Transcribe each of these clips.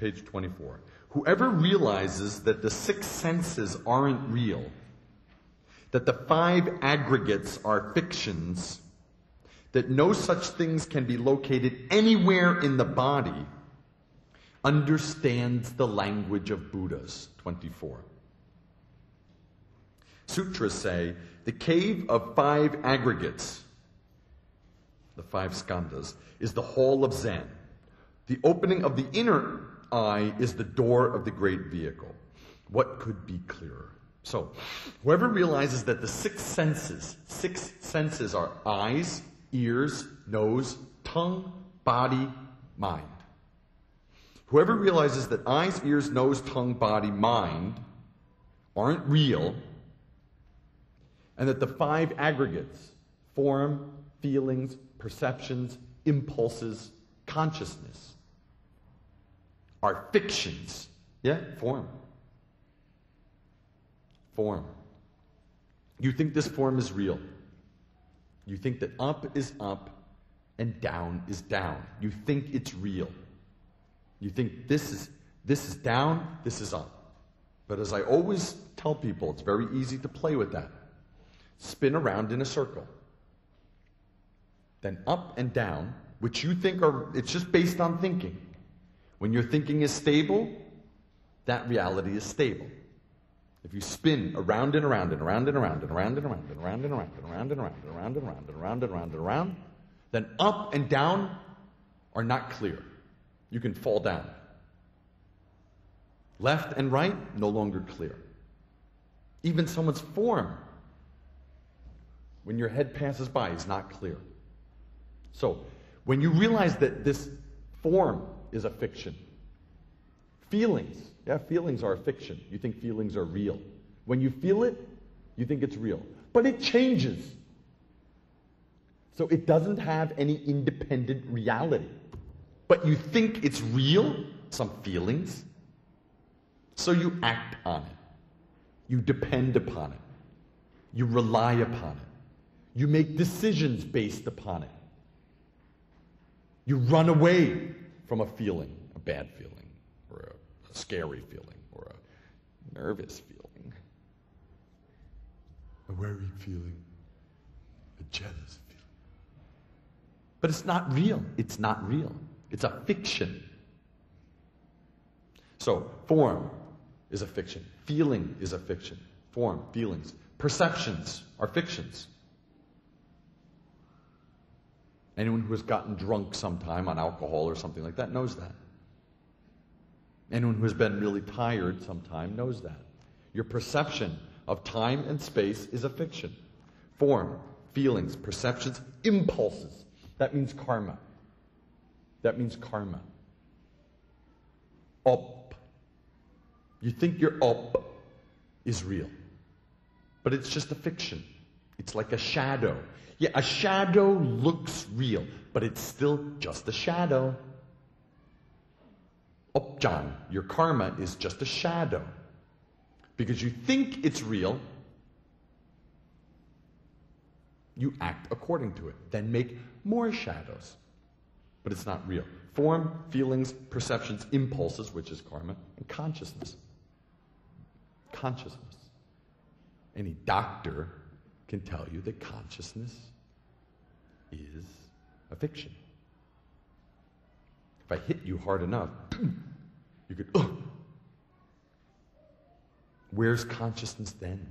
page 24. Whoever realizes that the six senses aren't real, that the five aggregates are fictions, that no such things can be located anywhere in the body, understands the language of Buddhas, 24. Sutras say, the cave of five aggregates, the five skandhas, is the hall of Zen. The opening of the inner eye is the door of the great vehicle. What could be clearer? So, whoever realizes that the six senses are eyes, ears, nose, tongue, body, mind. Whoever realizes that eyes, ears, nose, tongue, body, mind aren't real, and that the five aggregates, form, feelings, perceptions, impulses, consciousness, are fictions. Yeah, form. Form. You think this form is real. You think that up is up and down is down. You think it's real. You think this is down, this is up. But as I always tell people, it's very easy to play with that. Spin around in a circle. Then up and down, which you think are, it's just based on thinking. When your thinking is stable, that reality is stable. If you spin around and around and around and around and around and around and around and around and around and around and around and around and around and around and around, then up and down are not clear. You can fall down. Left and right, no longer clear. Even someone's form, when your head passes by, is not clear. So, when you realize that this form is a fiction, feelings, yeah, feelings are a fiction. You think feelings are real. When you feel it, you think it's real. But it changes. So it doesn't have any independent reality. But you think it's real, some feelings, so you act on it. You depend upon it. You rely upon it. You make decisions based upon it. You run away from a feeling, a bad feeling, or a scary feeling, or a nervous feeling, a worried feeling, a jealous feeling. But it's not real. It's not real. It's a fiction. So, form is a fiction. Feeling is a fiction. Form, feelings. Perceptions are fictions. Anyone who has gotten drunk sometime on alcohol or something like that knows that. Anyone who has been really tired sometime knows that. Your perception of time and space is a fiction. Form, feelings, perceptions, impulses. That means karma. That means karma. Up. You think your up is real. But it's just a fiction. It's like a shadow. Yeah, a shadow looks real, but it's still just a shadow. Upjan, your karma is just a shadow. Because you think it's real, you act according to it. Then make more shadows. But it's not real. Form, feelings, perceptions, impulses, which is karma, and consciousness. Consciousness. Any doctor can tell you that consciousness is a fiction. If I hit you hard enough, you could, oh. Where's consciousness then?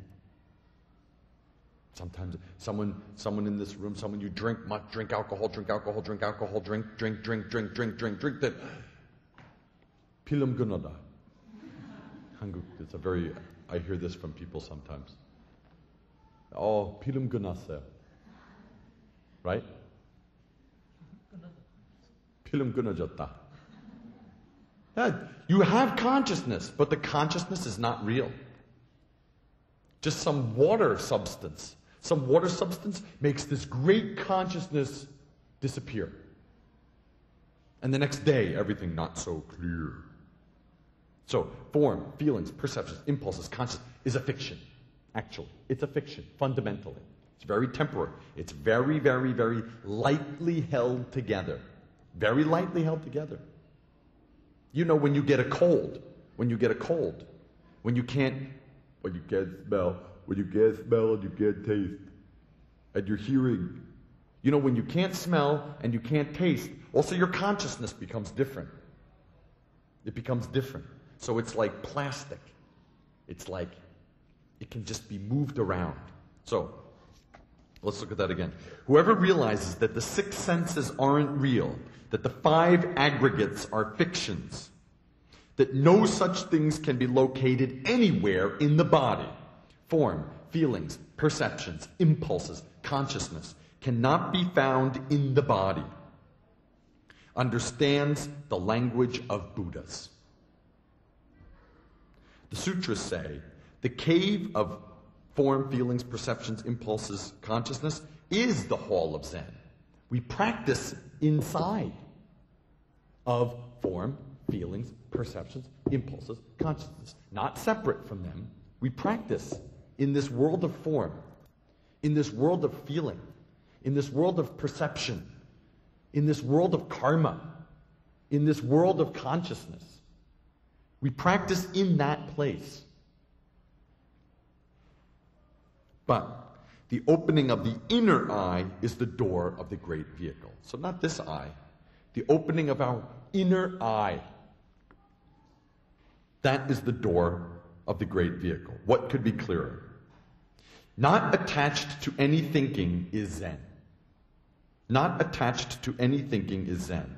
Sometimes someone in this room, someone you drink much, drink alcohol, that Pilum Gunoda. Hanguk, it's a very, I hear this from people sometimes. Oh, Pilum Gunasa. Right? Pilum Gunajatta. You have consciousness, but the consciousness is not real. Just some water substance. Some water substance makes this great consciousness disappear. And the next day, everything not so clear. So, form, feelings, perceptions, impulses, consciousness is a fiction. Actually, it's a fiction, fundamentally. It's very temporary. It's very, very, very lightly held together. Very lightly held together. You know, when you get a cold, when you can't, when you can't smell and you can't taste, and you're hearing. You know, when you can't smell and you can't taste, also your consciousness becomes different. It becomes different. So it's like plastic. It's like it can just be moved around. So let's look at that again. Whoever realizes that the six senses aren't real, that the five aggregates are fictions, that no such things can be located anywhere in the body, form, feelings, perceptions, impulses, consciousness, cannot be found in the body, understands the language of Buddhas. The sutras say, the cave of form, feelings, perceptions, impulses, consciousness is the hall of Zen. We practice inside of form, feelings, perceptions, impulses, consciousness, not separate from them. We practice in this world of form, in this world of feeling, in this world of perception, in this world of karma, in this world of consciousness. We practice in that place. But the opening of the inner eye is the door of the great vehicle. So not this eye, the opening of our inner eye. That is the door of the great vehicle. What could be clearer? Not attached to any thinking is Zen. Not attached to any thinking is Zen.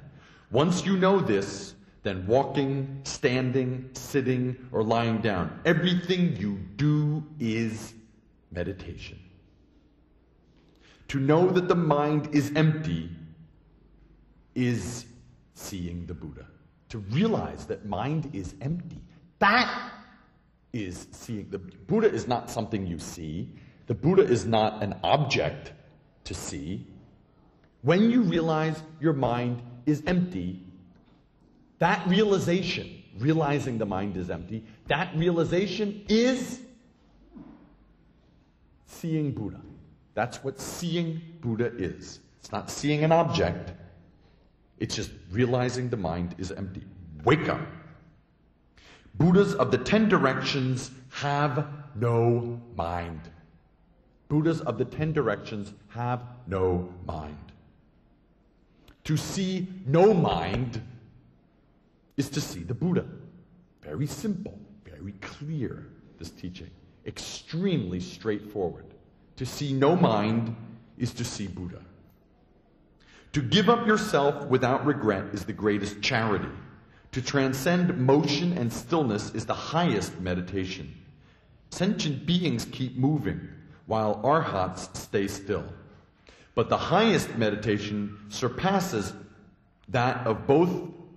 Once you know this, then walking, standing, sitting, or lying down, everything you do is meditation. To know that the mind is empty is seeing the Buddha. To realize that mind is empty, that is seeing. The Buddha is not something you see. The Buddha is not an object to see. When you realize your mind is empty, that realization, realizing the mind is empty, that realization is seeing Buddha. That's what seeing Buddha is. It's not seeing an object. It's just realizing the mind is empty. Wake up. Buddhas of the 10 directions have no mind. Buddhas of the 10 directions have no mind. To see no mind is to see the Buddha. Very simple, very clear, this teaching. Extremely straightforward. To see no mind is to see Buddha. To give up yourself without regret is the greatest charity. To transcend motion and stillness is the highest meditation. Sentient beings keep moving, while arhats stay still. But the highest meditation surpasses that of both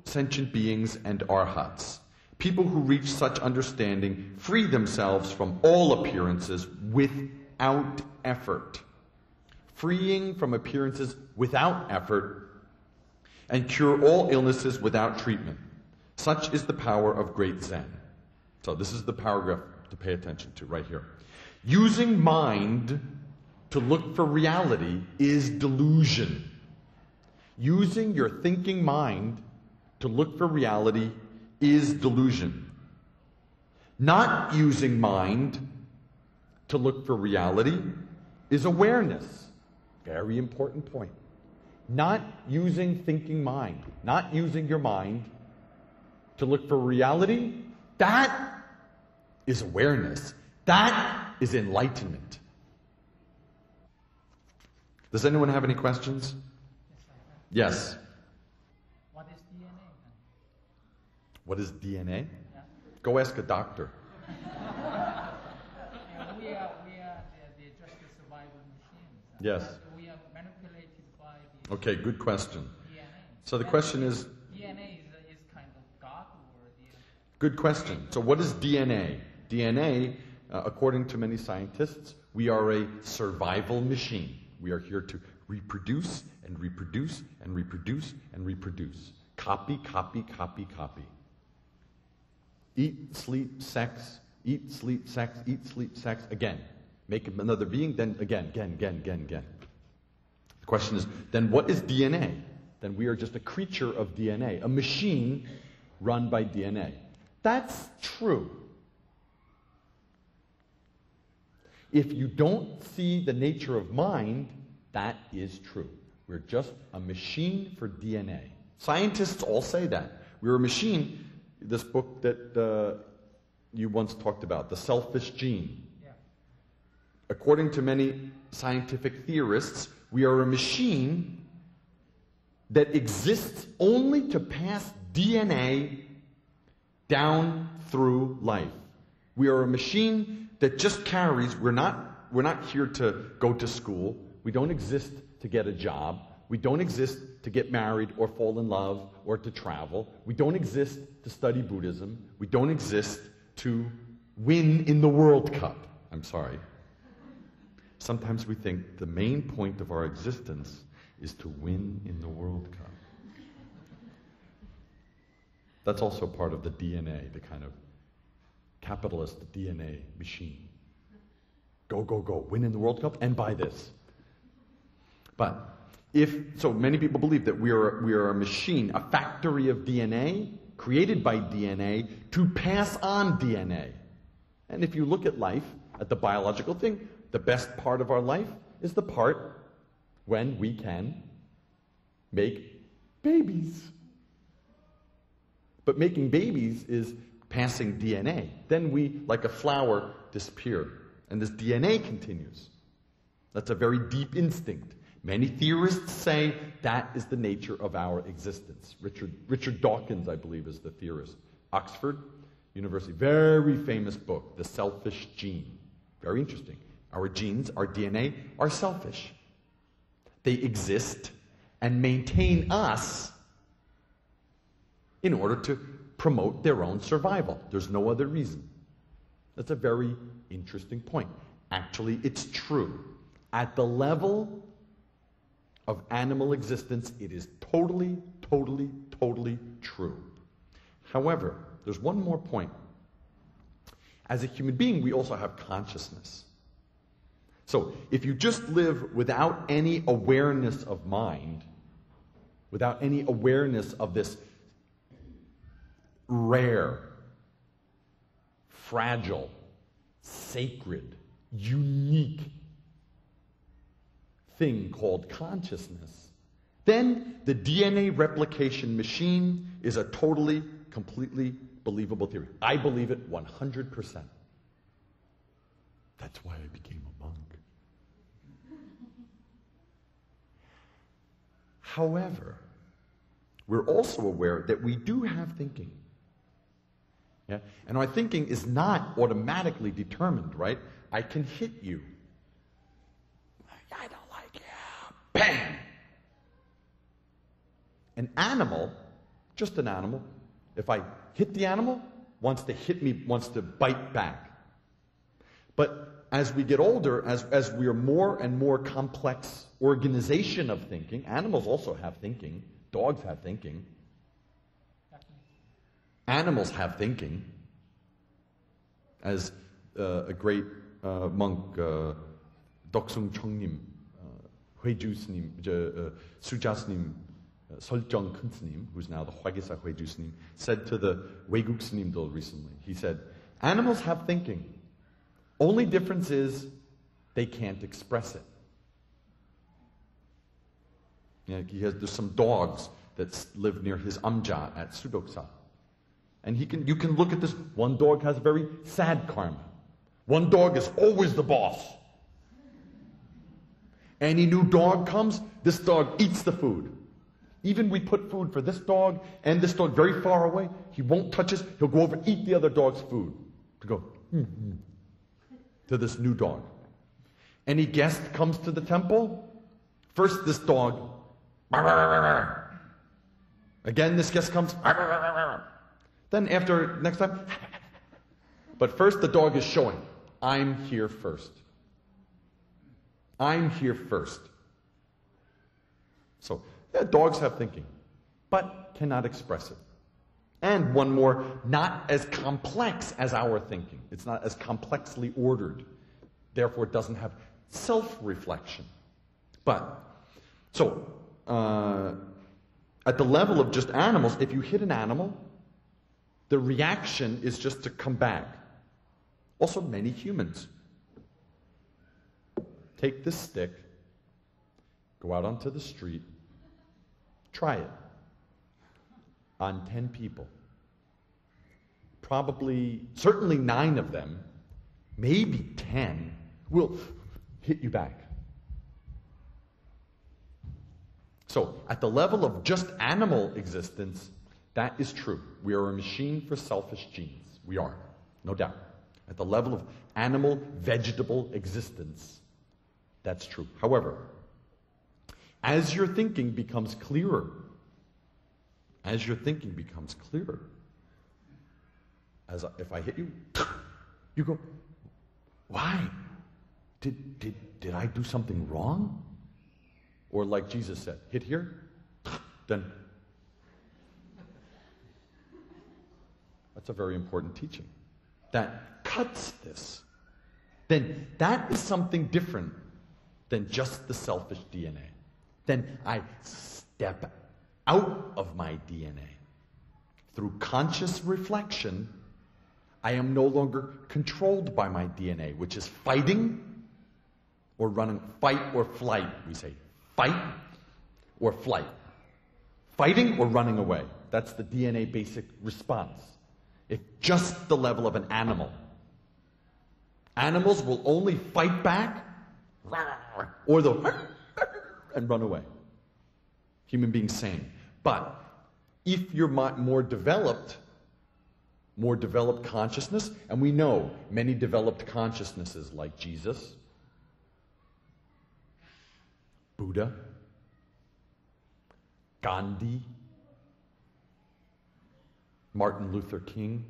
sentient beings and arhats. People who reach such understanding free themselves from all appearances without effort. Freeing from appearances without effort, and cure all illnesses without treatment. Such is the power of great Zen. So this is the paragraph to pay attention to right here. Using mind to look for reality is delusion. Using your thinking mind to look for reality is delusion. Not using mind to look for reality is awareness. Very important point. Not using thinking mind, not using your mind to look for reality, that is awareness. That is enlightenment. Does anyone have any questions? Yes. What is DNA? What is DNA? Yeah. Go ask a doctor. We are just the survival machines. Yes. We are manipulated by the DNA. Okay, good question. DNA. So the question is... DNA is kind of God or DNA? Good question. So what is DNA? DNA, according to many scientists, we are a survival machine. We are here to reproduce and reproduce and reproduce and reproduce. Copy, copy, copy, copy. Eat, sleep, sex, eat, sleep, sex, eat, sleep, sex, again. Make another being, then again, again, again, again, again. The question is, then what is DNA? Then we are just a creature of DNA, a machine run by DNA. That's true. If you don't see the nature of mind, that is true. We're just a machine for DNA. Scientists all say that. We're a machine. This book that you once talked about, The Selfish Gene. Yeah. According to many scientific theorists, we are a machine that exists only to pass DNA down through life. We are a machine that just carries. We're not here to go to school. We don't exist to get a job. We don't exist to get married or fall in love or to travel. We don't exist to study Buddhism. We don't exist to win in the World Cup. I'm sorry. Sometimes we think the main point of our existence is to win in the World Cup. That's also part of the DNA, the kind of capitalist DNA machine. Go, go, go, win in the World Cup and buy this. But so many people believe that we are a machine, a factory of DNA, created by DNA to pass on DNA. And if you look at life, at the biological thing, the best part of our life is the part when we can make babies. But making babies is passing DNA. Then we, like a flower, disappear. And this DNA continues. That's a very deep instinct. Many theorists say that is the nature of our existence. Richard Dawkins, I believe, is the theorist. Oxford University, very famous book, The Selfish Gene. Very interesting. Our genes, our DNA, are selfish. They exist and maintain us in order to promote their own survival. There's no other reason. That's a very interesting point. Actually, it's true. At the level of animal existence, it is totally, totally, totally true. However, there's one more point. As a human being, we also have consciousness. So if you just live without any awareness of mind, without any awareness of this rare, fragile, sacred, unique thing called consciousness, then the DNA replication machine is a totally, completely believable theory. I believe it 100%. That's why I became a monk. However, we're also aware that we do have thinking. Yeah? And our thinking is not automatically determined, right? I can hit you. I don't like you. Bam! An animal, just an animal, if I hit the animal, wants to bite back. But as we get older, as we are more and more complex organization of thinking, animals also have thinking. Dogs have thinking. Animals have thinking. As a great monk, Doksung Chongnim, Hoejusnim, Je Sujasnim, Soljeong Kunnim, who's now the Hoejusnim, said to the Hoejusnim recently, he said, animals have thinking. Only difference is they can't express it. You know, there's some dogs that live near his amja at Sudoksa. And you can look at this. One dog has a very sad karma. One dog is always the boss. Any new dog comes, this dog eats the food. Even we put food for this dog and this dog very far away. He won't touch us. He'll go over and eat the other dog's food. To go, to this new dog. Any guest comes to the temple, first this dog, again this guest comes, then after next time, but first the dog is showing, I'm here first. I'm here first. So yeah, dogs have thinking, but cannot express it. And one more, not as complex as our thinking. It's not as complexly ordered. Therefore, it doesn't have self-reflection. But, so, at the level of just animals, if you hit an animal, The reaction is just to come back. Also, many humans take this stick, go out onto the street, try it on 10 people. Certainly 9 of them, maybe 10, will hit you back. So, at the level of just animal existence, that is true. We are a machine for selfish genes. We are, no doubt. At the level of animal, vegetable existence, that's true. However, as your thinking becomes clearer, as if I hit you, you go, why? Did I do something wrong? Or like Jesus said, hit here, then. That's a very important teaching. That cuts this. Then that is something different than just the selfish DNA. Then I step out of my DNA. Through conscious reflection, I am no longer controlled by my DNA, which is fighting or running. Fight or flight, we say. Fight or flight. Fighting or running away. That's the DNA basic response. It's just the level of an animal. Animals will only fight back or they'll and run away. Human beings same. But if you're more developed consciousness, and we know many developed consciousnesses like Jesus, Buddha, Gandhi, Martin Luther King,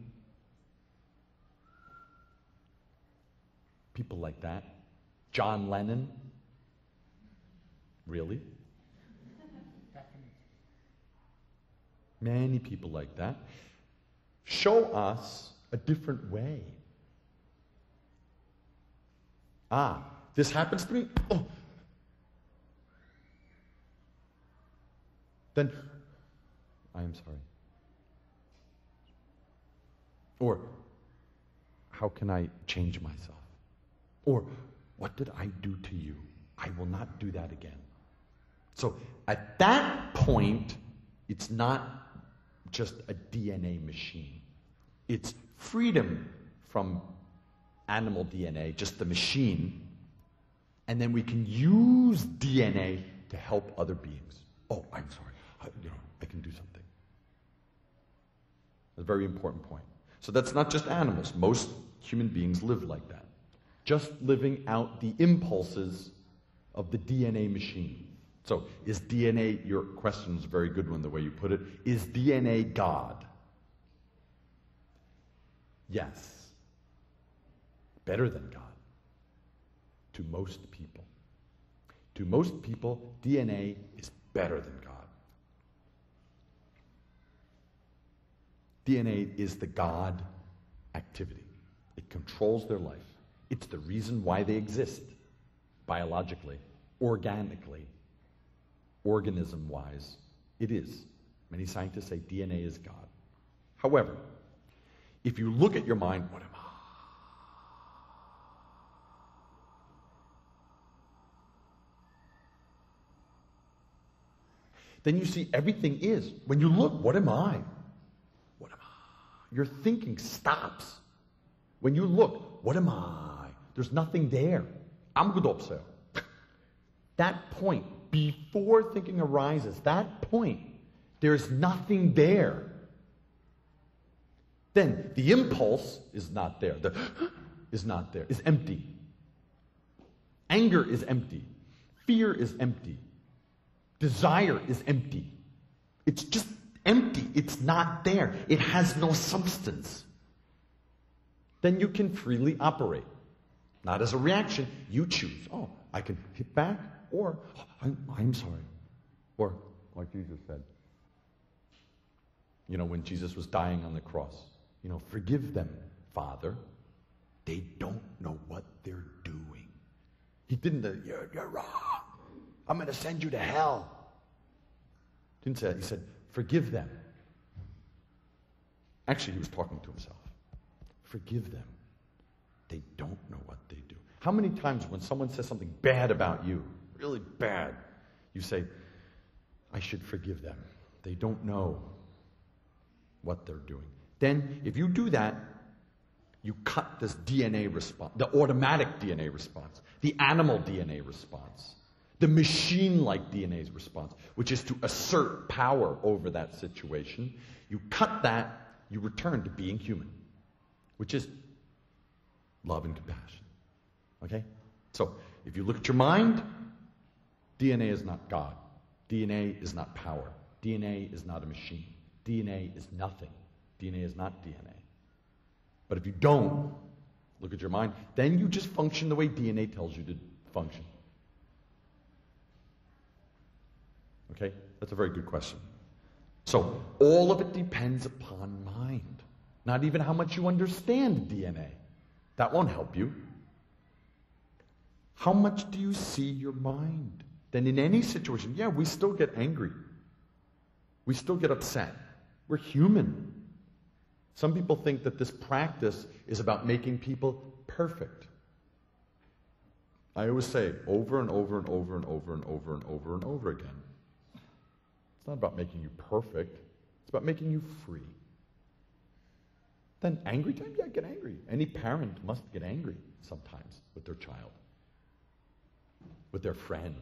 people like that, John Lennon, really? Many people like that show us a different way. Ah, this happens to me? Oh. Then, I am sorry. Or, how can I change myself? Or, what did I do to you? I will not do that again. So, at that point, it's not just a DNA machine. It's freedom from animal DNA, just the machine. And then we can use DNA to help other beings. Oh, I'm sorry. I can do something. That's a very important point. So that's not just animals. Most human beings live like that. Just living out the impulses of the DNA machine. So is DNA, your question is a very good one, the way you put it. Is DNA God? Yes. Better than God. To most people. To most people, DNA is better than God. DNA is the God activity. It controls their life. It's the reason why they exist, biologically, organically, organism-wise. It is. Many scientists say DNA is God. However, if you look at your mind, what am I? Then you see everything is. When you look, what am I? Your thinking stops. When you look, what am I? There's nothing there. I'm Gudopseo. That point, before thinking arises, that point, there's nothing there. Then the impulse is not there. The is not there. It's empty. Anger is empty. Fear is empty. Desire is empty. It's just empty. It's not there. It has no substance. Then you can freely operate. Not as a reaction. You choose. Oh, I can hit back, or oh, I'm sorry. Or, like Jesus said, when Jesus was dying on the cross, forgive them, Father. They don't know what they're doing. He didn't, you're wrong. I'm going to send you to hell. Didn't say that. He said, forgive them. Actually, he was talking to himself. Forgive them. They don't know what they do. How many times when someone says something bad about you, really bad, you say, I should forgive them. They don't know what they're doing. Then, if you do that, you cut this DNA response, the automatic DNA response, the animal DNA response, the machine-like DNA's response, which is to assert power over that situation. You cut that, you return to being human, which is love and compassion. Okay? So, if you look at your mind, DNA is not God. DNA is not power. DNA is not a machine. DNA is nothing. DNA is not DNA. But if you don't look at your mind, then you just function the way DNA tells you to function. Okay? That's a very good question. So, all of it depends upon mind. Not even how much you understand DNA. That won't help you. How much do you see your mind? Then in any situation, yeah, we still get angry. We still get upset. We're human. Some people think that this practice is about making people perfect. I always say over and over and over and over and over and over and over again. It's not about making you perfect. It's about making you free. Then angry time? Yeah, get angry. Any parent must get angry sometimes with their child, with their friend,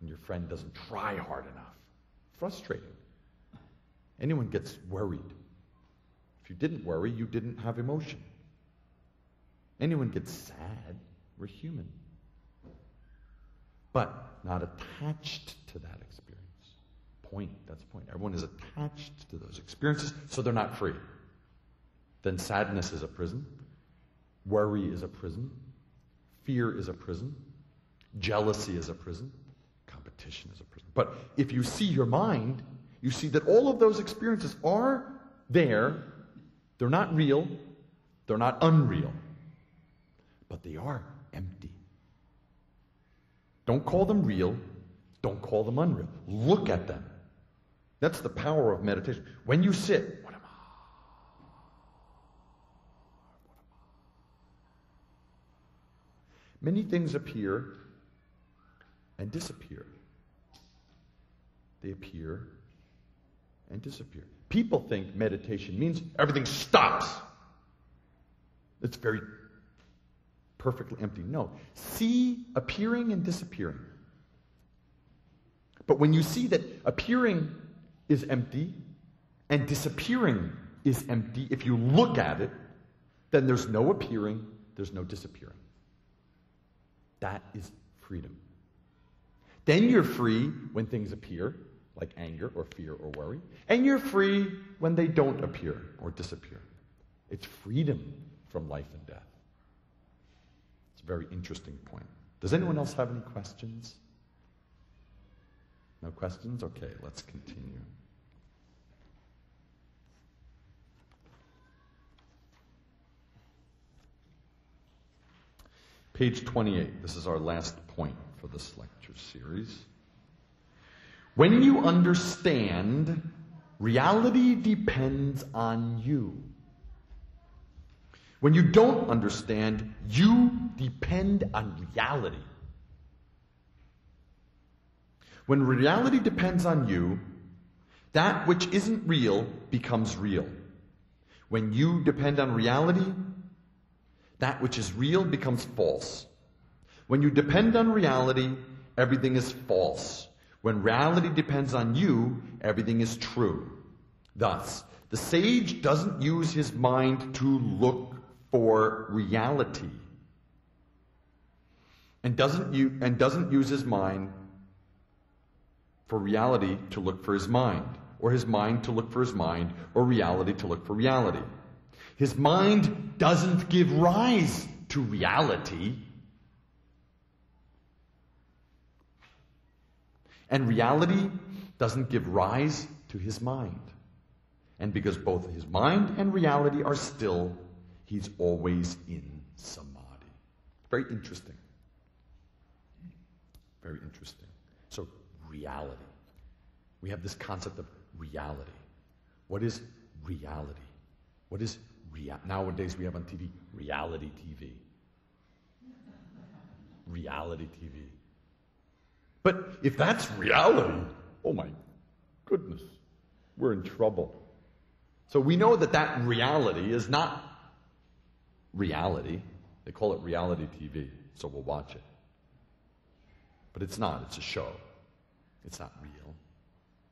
and your friend doesn't try hard enough. Frustrating. Anyone gets worried. If you didn't worry, you didn't have emotion. Anyone gets sad. We're human. But not attached to that experience. That's the point. Everyone is attached to those experiences, so they're not free. Then sadness is a prison. Worry is a prison. Fear is a prison. Jealousy is a prison. Competition is a prison. But if you see your mind, you see that all of those experiences are there. They're not real. They're not unreal. But they are empty. Don't call them real. Don't call them unreal. Look at them. That's the power of meditation. When you sit, what am I? Many things appear and disappear. They appear and disappear. People think meditation means everything stops. It's very perfectly empty. No. See appearing and disappearing. But when you see that appearing is empty and disappearing is empty, if you look at it, then there's no appearing, there's no disappearing. That is freedom. Then you're free when things appear, like anger or fear or worry, and you're free when they don't appear or disappear. It's freedom from life and death. It's a very interesting point. Does anyone else have any questions? No questions? Okay, let's continue. Page 28. This is our last point for this lecture series. When you understand, reality depends on you. When you don't understand, you depend on reality. When reality depends on you, that which isn't real becomes real. When you depend on reality, that which is real becomes false. When you depend on reality, everything is false. When reality depends on you, everything is true. Thus, the sage doesn't use his mind to look for reality, and doesn't use his mind for reality to look for his mind, or his mind to look for his mind, or reality to look for reality. His mind doesn't give rise to reality, and reality doesn't give rise to his mind. And because both his mind and reality are still, he's always in samadhi. Very interesting. Very interesting. So, reality. We have this concept of reality. What is reality? What is nowadays we have on TV? Reality TV. Reality TV. But if that's reality, oh my goodness, we're in trouble. So we know that that reality is not reality. They call it reality TV, so we'll watch it. But it's not. It's a show. It's not real.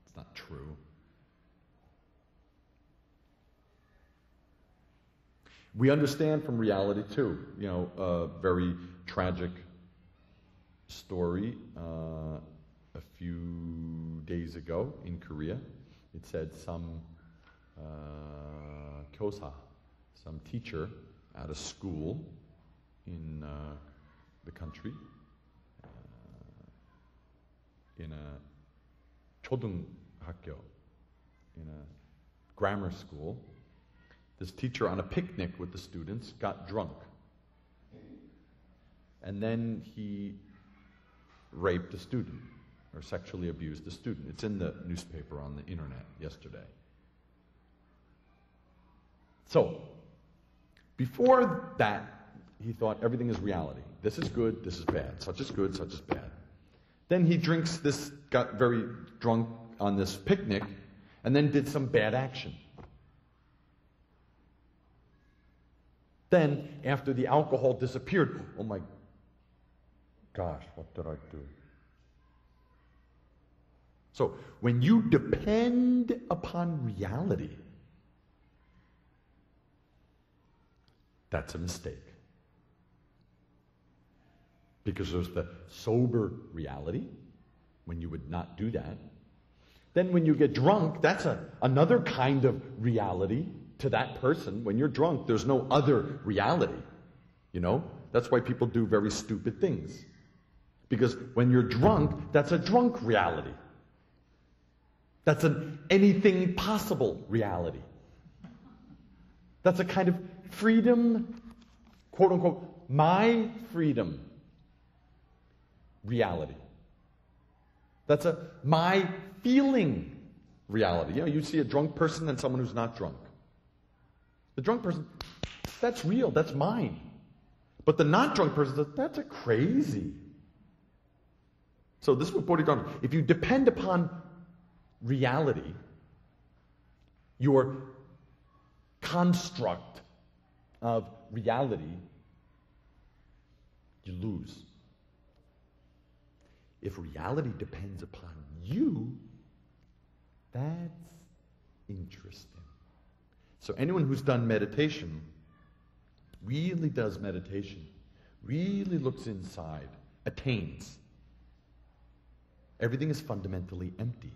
It's not true. We understand from reality, too. You know, a very tragic story a few days ago in Korea. It said some kyosa, some teacher at a school in the country, in a chodung hakyo, in a grammar school, this teacher on a picnic with the students got drunk. And then he raped a student or sexually abused a student. It's in the newspaper on the internet yesterday. So, before that, he thought everything is reality. This is good, this is bad. Such is good, such is bad. Then he drinks this, got very drunk on this picnic, and then did some bad action. Then, after the alcohol disappeared, oh my gosh, what did I do? So, when you depend upon reality, that's a mistake. Because there's the sober reality, when you would not do that. Then when you get drunk, that's another kind of reality to that person. When you're drunk, there's no other reality, you know? That's why people do very stupid things. Because when you're drunk, that's a drunk reality. That's an anything possible reality. That's a kind of freedom, quote unquote, my freedom reality. That's a my feeling reality. You know, you see a drunk person and someone who's not drunk. The drunk person, that's real, that's mine. But the not drunk person, that's a crazy. So this is what Bodhidharma, if you depend upon reality, your construct of reality, you lose. If reality depends upon you, that's interesting. So anyone who's done meditation, really does meditation, really looks inside, attains. Everything is fundamentally empty.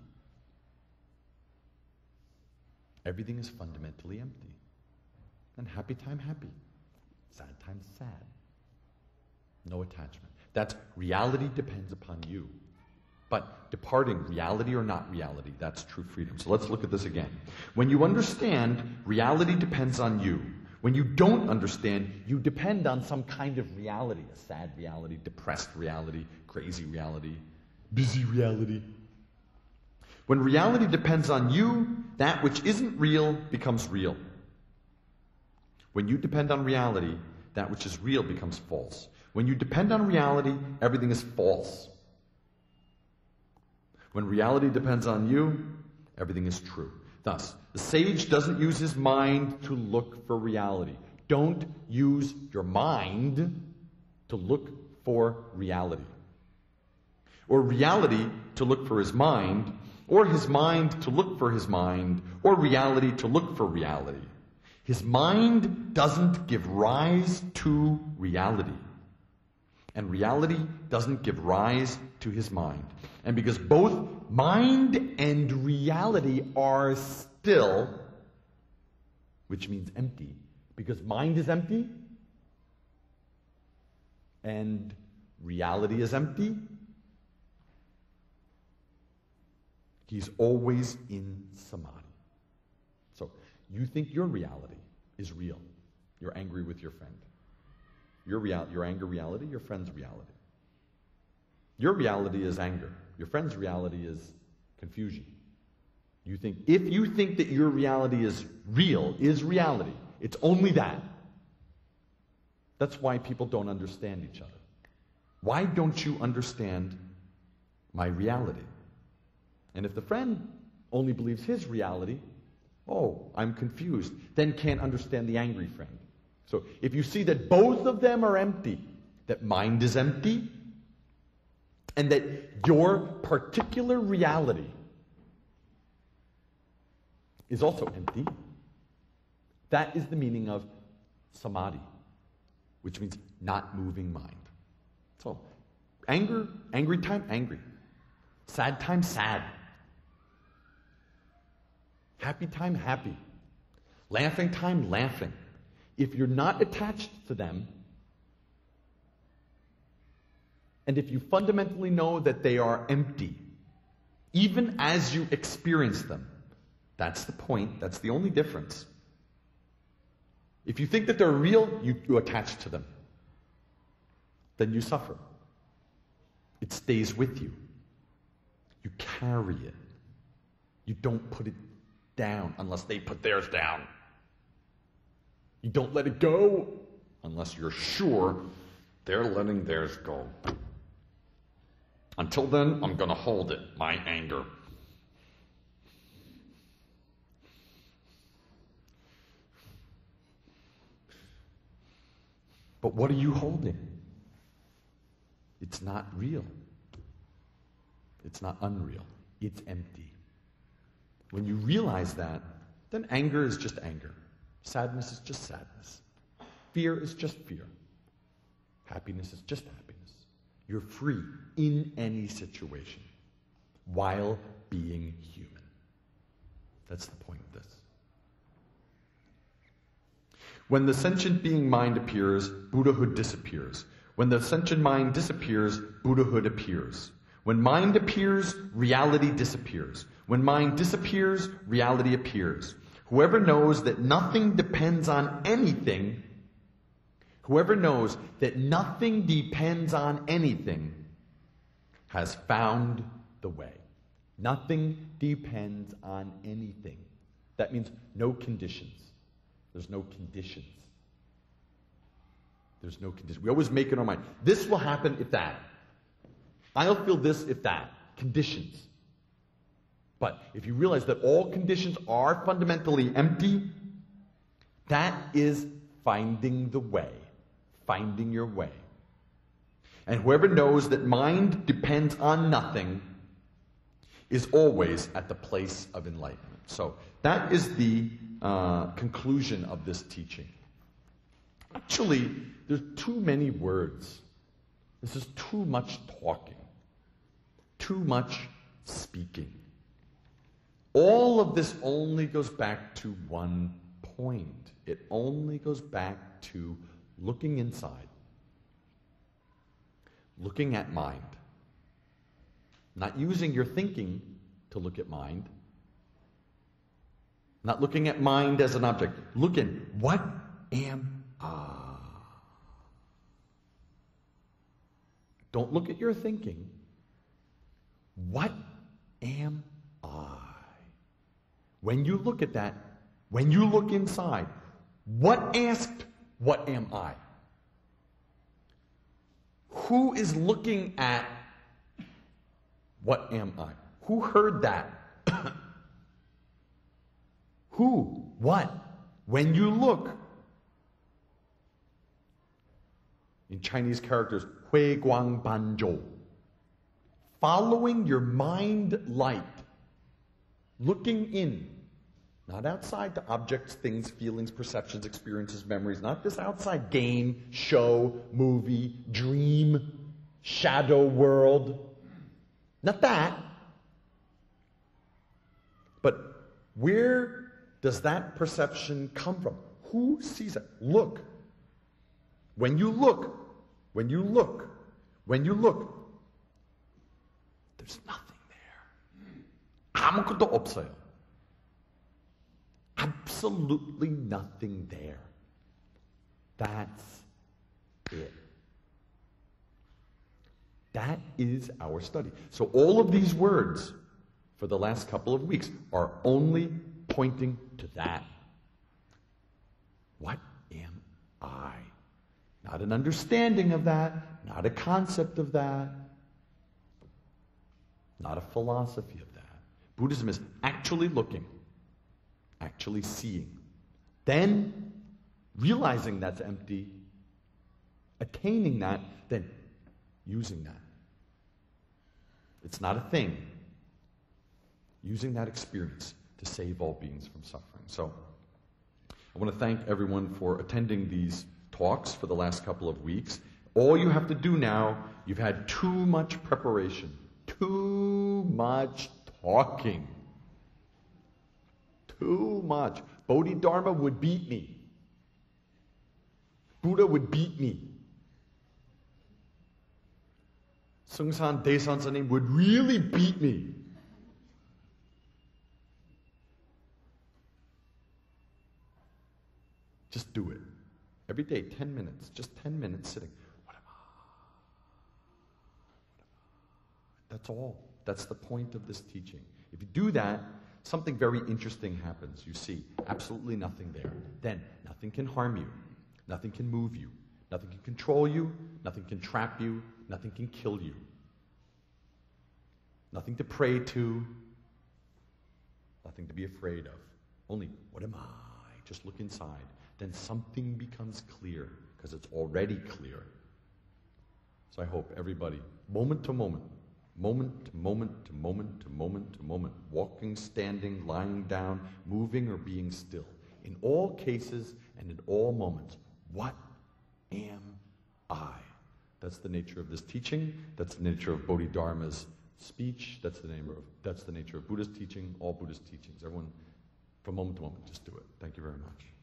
Everything is fundamentally empty. And happy time happy, sad time sad. No attachment. That's reality depends upon you. But departing, reality or not reality, that's true freedom. So let's look at this again. When you understand, reality depends on you. When you don't understand, you depend on some kind of reality, a sad reality, depressed reality, crazy reality, busy reality. When reality depends on you, that which isn't real becomes real. When you depend on reality, that which is real becomes false. When you depend on reality, everything is false. When reality depends on you, everything is true. Thus, the sage doesn't use his mind to look for reality. Don't use your mind to look for reality. Or reality to look for his mind, or his mind to look for his mind, or reality to look for reality. His mind doesn't give rise to reality. And reality doesn't give rise to his mind. And because both mind and reality are still, which means empty, because mind is empty and reality is empty, he's always in samadhi. So you think your reality is real. You're angry with your friend. Your anger reality, your friend's reality. Your reality is anger. Your friend's reality is confusion. You think, if you think that your reality is real, is reality, it's only that. That's why people don't understand each other. Why don't you understand my reality? And if the friend only believes his reality, oh, I'm confused, then can't understand the angry friend. So if you see that both of them are empty, that mind is empty, and that your particular reality is also empty, that is the meaning of samadhi, which means not moving mind. So, anger, angry time, angry. Sad time, sad. Happy time, happy. Laughing time, laughing. If you're not attached to them, and if you fundamentally know that they are empty, even as you experience them, that's the point, that's the only difference. If you think that they're real, you attach to them. Then you suffer. It stays with you. You carry it. You don't put it down unless they put theirs down. You don't let it go unless you're sure they're letting theirs go. Until then, I'm going to hold it, my anger. But what are you holding? It's not real. It's not unreal. It's empty. When you realize that, then anger is just anger. Sadness is just sadness. Fear is just fear. Happiness is just happiness. You're free in any situation while being human. That's the point of this. When the sentient being mind appears, Buddhahood disappears. When the sentient mind disappears, Buddhahood appears. When mind appears, reality disappears. When mind disappears, reality appears. Whoever knows that nothing depends on anything, whoever knows that nothing depends on anything, has found the way. Nothing depends on anything. That means no conditions. There's no conditions. There's no conditions. We always make in our mind, this will happen if that. I'll feel this if that. Conditions. But if you realize that all conditions are fundamentally empty, that is finding the way. Finding your way. And whoever knows that mind depends on nothing is always at the place of enlightenment. So that is the conclusion of this teaching. Actually, there's too many words. This is too much talking, too much speaking. All of this only goes back to one point. It only goes back to looking inside, looking at mind, not using your thinking to look at mind, not looking at mind as an object. Look in, what am I? Don't look at your thinking. What am I? When you look at that, when you look inside, what asked, what am I? Who is looking at what am I? Who heard that? Who? What? When you look. In Chinese characters, Hui Guang Ban Zhou. Following your mind light. Looking in. Not outside to objects, things, feelings, perceptions, experiences, memories. Not this outside game, show, movie, dream, shadow world. Not that. But where does that perception come from? Who sees it? Look. When you look, when you look, when you look, there's nothing there. 아무것도 없어요. Absolutely nothing there. That's it. That is our study. So all of these words for the last couple of weeks are only pointing to that. What am I? Not an understanding of that, not a concept of that, not a philosophy of that. Buddhism is actually looking, actually seeing. Then, realizing that's empty, attaining that, then using that. It's not a thing. Using that experience to save all beings from suffering. So, I want to thank everyone for attending these talks for the last couple of weeks. All you have to do now, you've had too much preparation, too much talking, too much. Bodhidharma would beat me. Buddha would beat me. Sung San Desan Sanim would really beat me. Just do it. Every day, 10 minutes, just 10 minutes sitting. What am I? That's all. That's the point of this teaching. If you do that, something very interesting happens. You see absolutely nothing there. Then nothing can harm you. Nothing can move you. Nothing can control you. Nothing can trap you. Nothing can kill you. Nothing to pray to. Nothing to be afraid of. Only, what am I? Just look inside. Then something becomes clear, because it's already clear. So I hope everybody, moment to moment, moment to moment to moment to moment to moment, walking, standing, lying down, moving or being still, in all cases and in all moments, what am I? That's the nature of this teaching, that's the nature of Bodhidharma's speech, that's the nature of Buddhist teaching, all Buddhist teachings. Everyone, from moment to moment, just do it. Thank you very much.